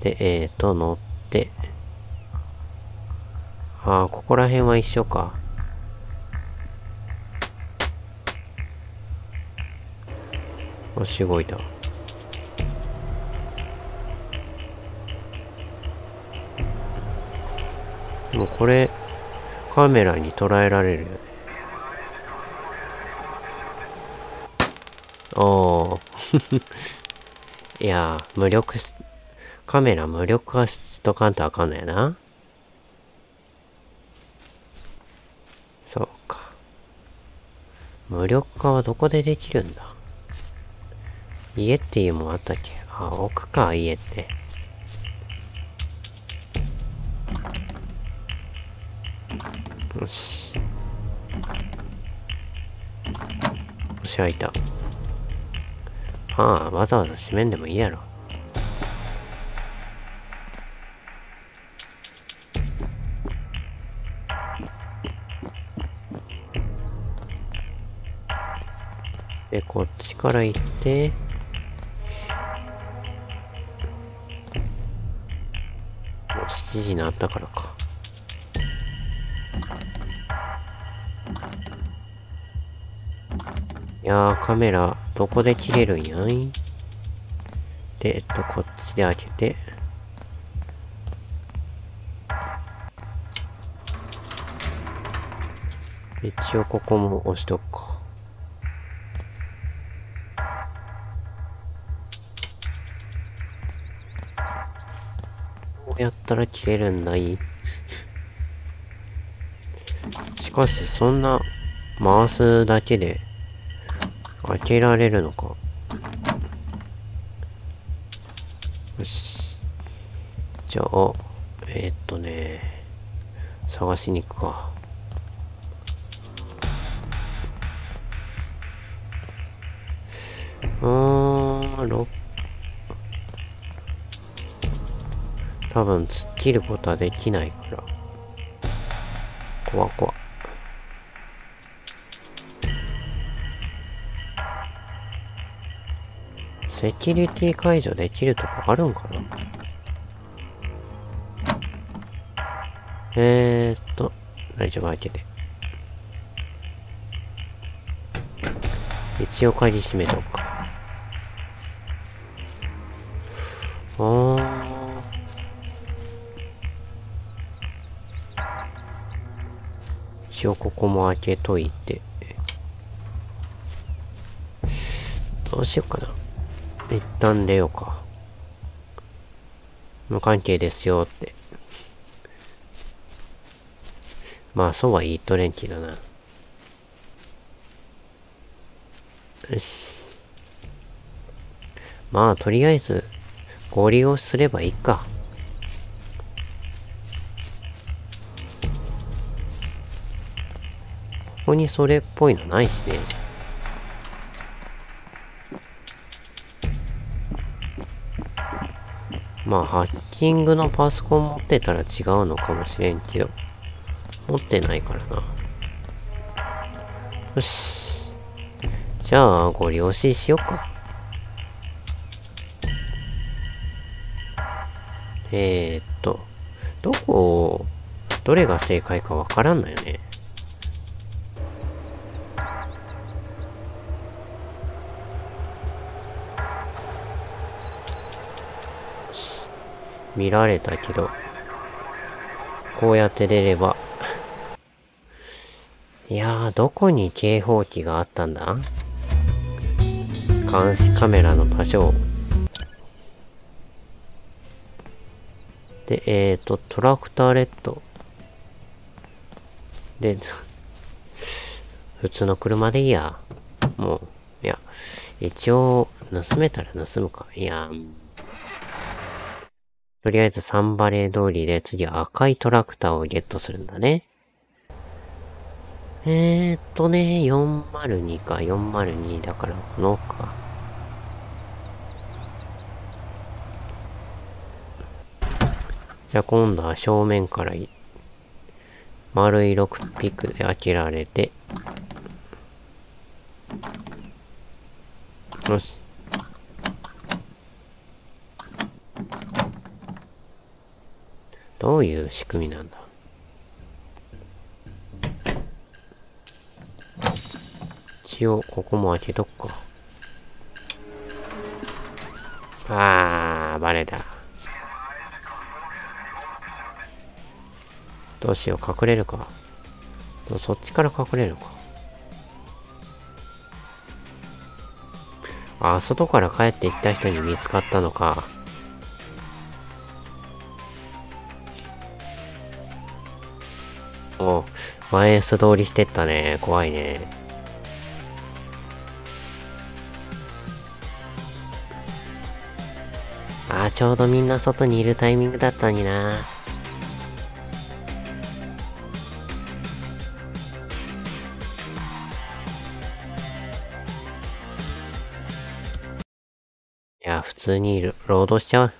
で、乗って。ああ、ここら辺は一緒か。よし、動いた。でもこれ、カメラに捉えられるよね。おー。いやー、カメラ無力化しとかんとあかんのやな。そうか。無力化はどこでできるんだ？家っていうもんあったっけ？あ、奥か、家って。よし。よし、開いた。ああ、わざわざ閉めんでもいいやろ。で、こっちから行って、もう7時になったからか。いやー、カメラ、どこで切れるんやん。で、こっちで開けて。一応、ここも押しとくか。やったら切れるんだい。しかしそんな回すだけで開けられるのか。よし。じゃあ、探しに行くか。多分突っ切ることはできないから。怖怖。セキュリティ解除できるとこあるんかな？大丈夫、開けて。一応鍵閉めとくか。一応ここも開けといて。どうしようかな。一旦出ようか。無関係ですよって。まあ、そうは言っとれんけどな。よし。まあ、とりあえず、合流をすればいいか。ここにそれっぽいのないしね。まあ、ハッキングのパソコン持ってたら違うのかもしれんけど、持ってないからな。よし。じゃあ、ご了承しようか。どれが正解かわからんのよね。見られたけど、こうやって出れば。いやー、どこに警報器があったんだ？監視カメラの場所。で、トラクターレッド。で、普通の車でいいや。もう、いや、一応、盗めたら盗むか。いやー、とりあえずサンバレー通りで次は赤いトラクターをゲットするんだね。402か。402だからこの奥か。じゃあ今度は正面から丸いロックピックで開けられて。よし。どういう仕組みなんだ。一応ここも開けとっか。あー、バレた。どうしよう、隠れるか。そっちから隠れるのか。あ、外から帰ってきた人に見つかったのか。お、前素通りしてったね。怖いね。あ、ちょうどみんな外にいるタイミングだったにな。いや、普通に労働しちゃう。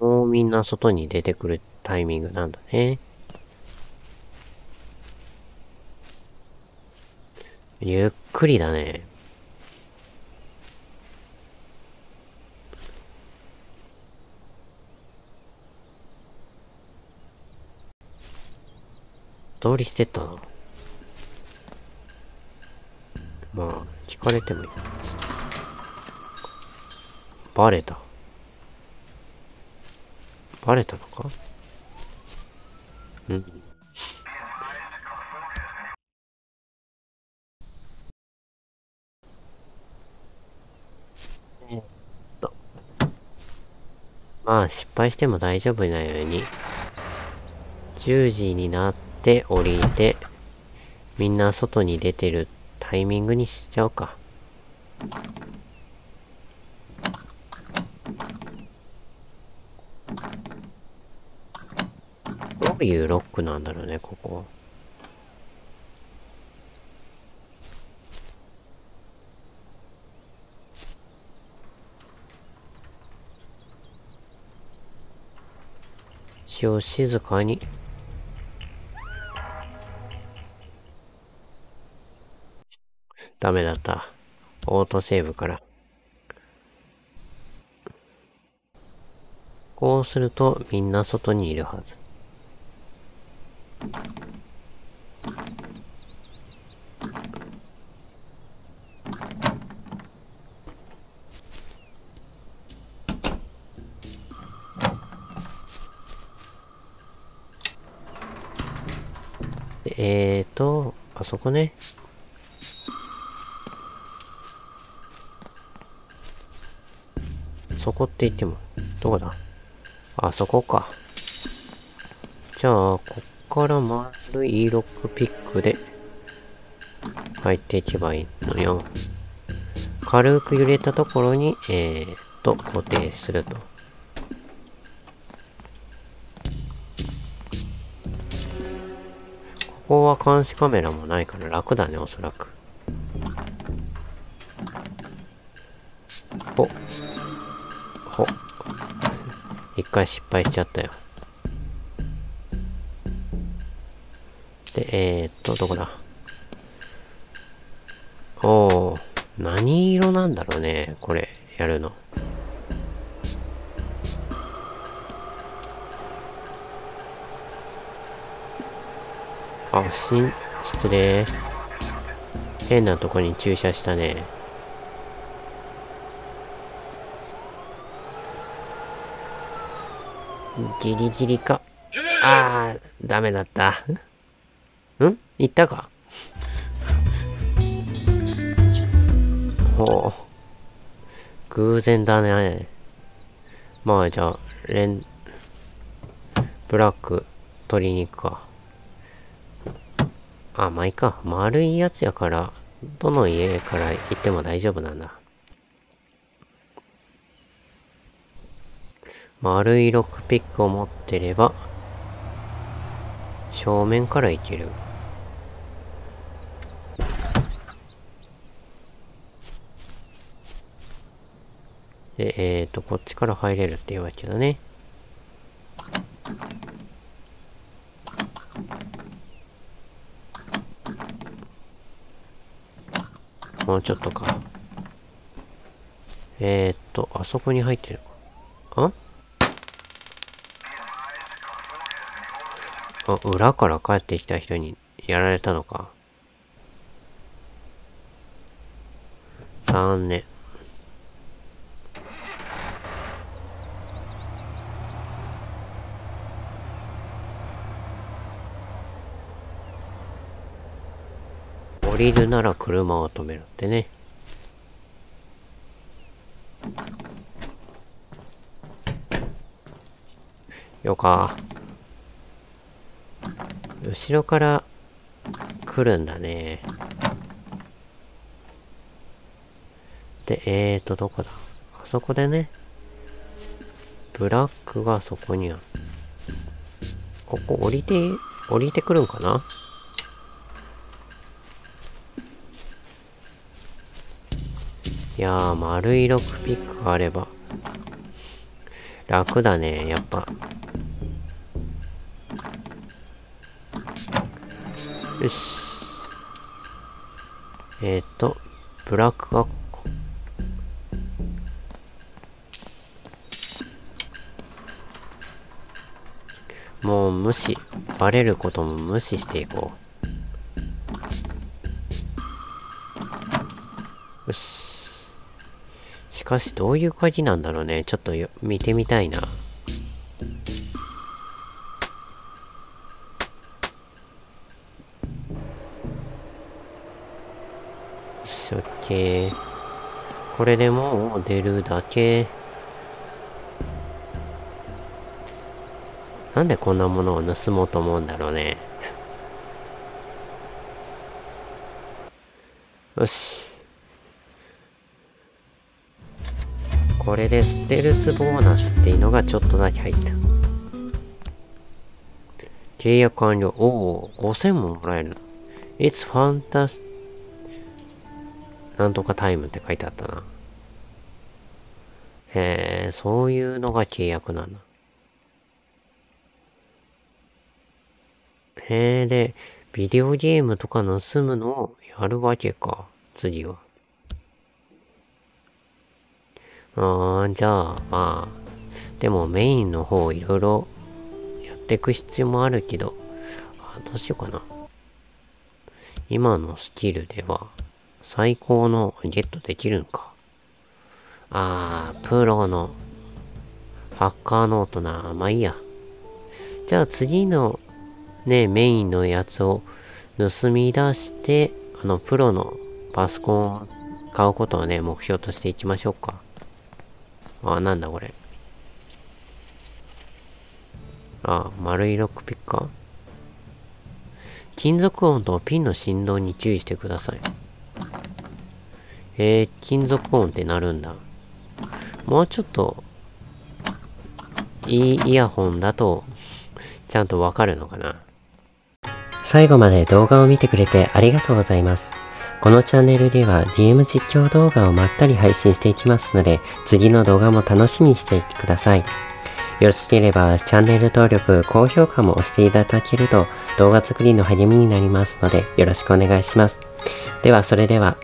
もうみんな外に出てくるタイミングなんだね。ゆっくりだね。通りしてったな。まあ、聞かれてもいい。バレた。バレたのか？ん？まあ、失敗しても大丈夫なように。10時になって、で、降りて、みんな外に出てるタイミングにしちゃおうか。どういうロックなんだろうね、ここ。一応静かに。ダメだった。オートセーブから。こうするとみんな外にいるはず。あそこね。そこって言っても、どこだ？あ、そこか。じゃあ、こっから丸いロックピックで入っていけばいいのよ。軽く揺れたところに、固定すると。ここは監視カメラもないから楽だね、おそらく。おっ。一回失敗しちゃったよ。で、どこだ？おー、何色なんだろうね、これ、やるの。あ、失礼。変なとこに駐車したね。ギリギリか。ああ、ダメだった。ん？行ったか？ほう。偶然だね。まあ、じゃあ、ブラック、鶏肉か。あ、まあいいか。丸いやつやから、どの家から行っても大丈夫なんだ。丸いロックピックを持ってれば、正面からいける。で、こっちから入れるっていうわけだね。もうちょっとか。あそこに入ってるか。裏から帰ってきた人にやられたのか。残念。降りるなら車を止めるってね。よか。後ろから来るんだね。で、どこだ？あそこでね。ブラックがそこにある。ここ降りてくるんかな？いやー、丸いロックピックがあれば楽だね、やっぱ。よし。ブラックがここ。もう無視。バレることも無視していこう。よし。しかし、どういう鍵なんだろうね。ちょっと見てみたいな。よし、OK。これでもう出るだけ。なんでこんなものを盗もうと思うんだろうね。よし。これでステルスボーナスっていうのがちょっとだけ入った。契約完了。おお、5000ももらえる。It's fantastic. なんとかタイムって書いてあったな。へえ、そういうのが契約なんだ。へえ、で、ビデオゲームとか盗むのをやるわけか。次は。じゃあ、まあ、でもメインの方いろいろやっていく必要もあるけど、どうしようかな。今のスキルでは最高のゲットできるのか。プロのハッカーノートな。まあいいや。じゃあ次のね、メインのやつを盗み出して、プロのパソコンを買うことをね、目標としていきましょうか。なんだこれ。丸いロックピッカー。金属音とピンの振動に注意してください。金属音って鳴るんだ。もうちょっと、いいイヤホンだと、ちゃんとわかるのかな。最後まで動画を見てくれてありがとうございます。このチャンネルでは DM 実況動画をまったり配信していきますので、次の動画も楽しみにしていてください。よろしければチャンネル登録、高評価も押していただけると動画作りの励みになりますので、よろしくお願いします。ではそれでは。